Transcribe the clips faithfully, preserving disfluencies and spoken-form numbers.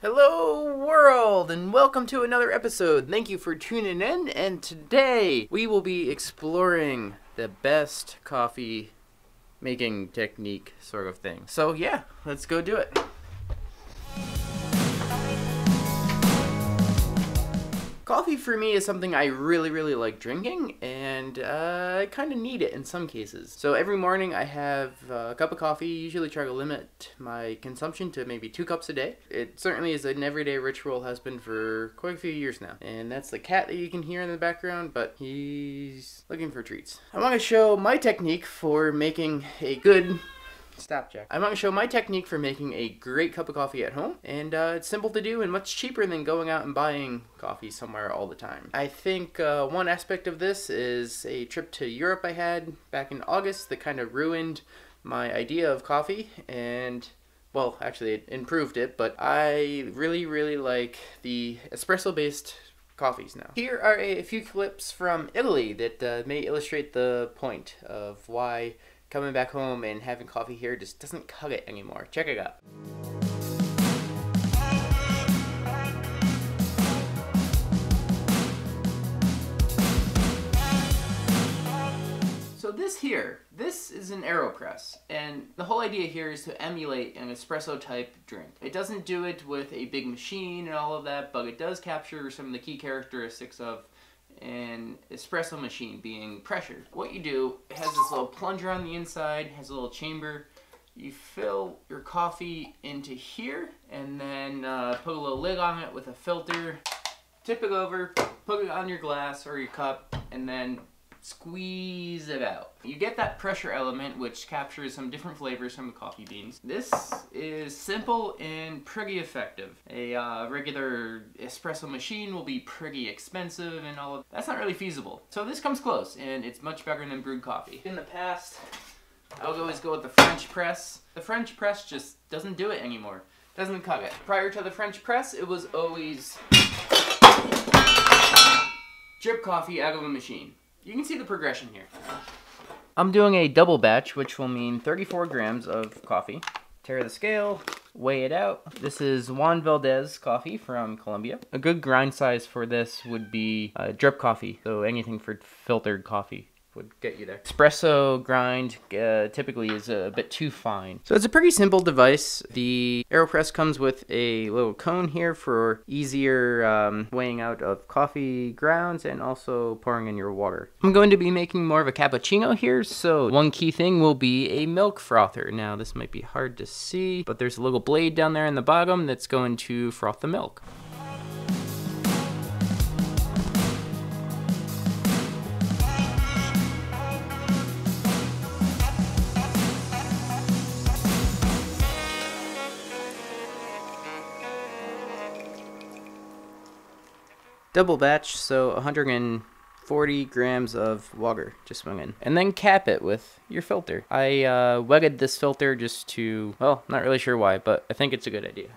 Hello world and welcome to another episode. Thank you for tuning in, and today we will be exploring the best coffee making technique sort of thing. So yeah, let's go do it. Coffee for me is something I really, really like drinking, and uh, I kind of need it in some cases. So every morning I have a cup of coffee, usually try to limit my consumption to maybe two cups a day. It certainly is an everyday ritual, has been for quite a few years now. And that's the cat that you can hear in the background, but he's looking for treats. I want to show my technique for making a good... Stop, Jack. I'm going to show my technique for making a great cup of coffee at home, and uh, it's simple to do and much cheaper than going out and buying coffee somewhere all the time. I think uh, one aspect of this is a trip to Europe I had back in August that kind of ruined my idea of coffee, and well, actually it improved it, but I really, really like the espresso-based coffees now. Here are a few clips from Italy that uh, may illustrate the point of why coming back home and having coffee here just doesn't cut it anymore. Check it out. So this here, this is an AeroPress, and the whole idea here is to emulate an espresso type drink. It doesn't do it with a big machine and all of that, but it does capture some of the key characteristics of an espresso machine, being pressure. What you do, it has this little plunger on the inside, has a little chamber. You fill your coffee into here and then uh, put a little lid on it with a filter, tip it over, put it on your glass or your cup, and then squeeze it out. You get that pressure element, which captures some different flavors from the coffee beans. This is simple and pretty effective. A uh, regular espresso machine will be pretty expensive and all of that's not really feasible. So this comes close, and it's much better than brewed coffee. In the past, I would always go with the French press. The French press just doesn't do it anymore. Doesn't cut it. Prior to the French press, it was always drip coffee out of a machine. You can see the progression here. I'm doing a double batch, which will mean thirty-four grams of coffee. Tear the scale, weigh it out. This is Juan Valdez coffee from Colombia. A good grind size for this would be uh, drip coffee, so anything for filtered coffee would get you there. Espresso grind uh, typically is a bit too fine. So it's a pretty simple device. The AeroPress comes with a little cone here for easier um, weighing out of coffee grounds and also pouring in your water. I'm going to be making more of a cappuccino here, so one key thing will be a milk frother. Now this might be hard to see, but there's a little blade down there in the bottom that's going to froth the milk. Double batch, so one hundred forty grams of water just went in. And then cap it with your filter. I uh, wetted this filter just to, well, not really sure why, but I think it's a good idea.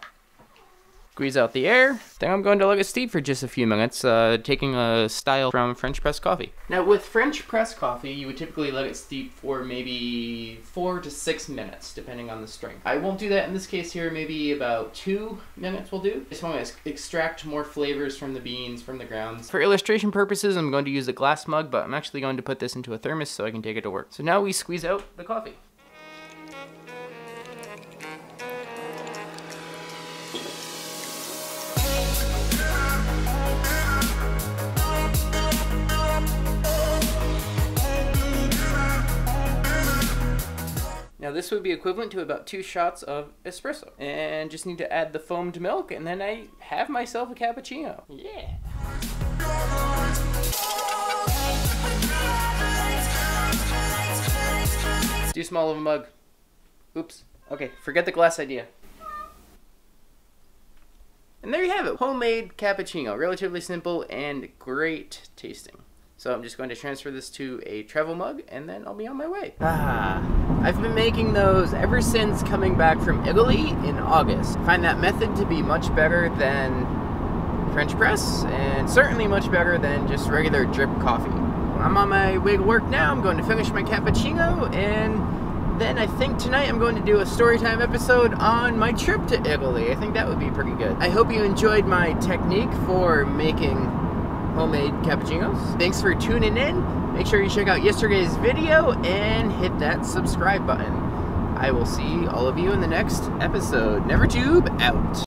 Squeeze out the air. Then I'm going to let it steep for just a few minutes, uh, taking a style from French press coffee. Now with French press coffee, you would typically let it steep for maybe four to six minutes, depending on the strength. I won't do that in this case here, maybe about two minutes will do. I just want to extract more flavors from the beans, from the grounds. For illustration purposes, I'm going to use a glass mug, but I'm actually going to put this into a thermos so I can take it to work. So now we squeeze out the coffee. Now this would be equivalent to about two shots of espresso. And just need to add the foamed milk, and then I have myself a cappuccino. Yeah. Too small of a mug. Oops. Okay, forget the glass idea. And there you have it, homemade cappuccino. Relatively simple and great tasting. So I'm just going to transfer this to a travel mug, and then I'll be on my way. Ah, I've been making those ever since coming back from Italy in August. I find that method to be much better than French press, and certainly much better than just regular drip coffee. I'm on my way to work now. I'm going to finish my cappuccino, and then I think tonight I'm going to do a story time episode on my trip to Italy. I think that would be pretty good. I hope you enjoyed my technique for making homemade cappuccinos. Thanks for tuning in. Make sure you check out yesterday's video and hit that subscribe button. I will see all of you in the next episode. NeverTube out.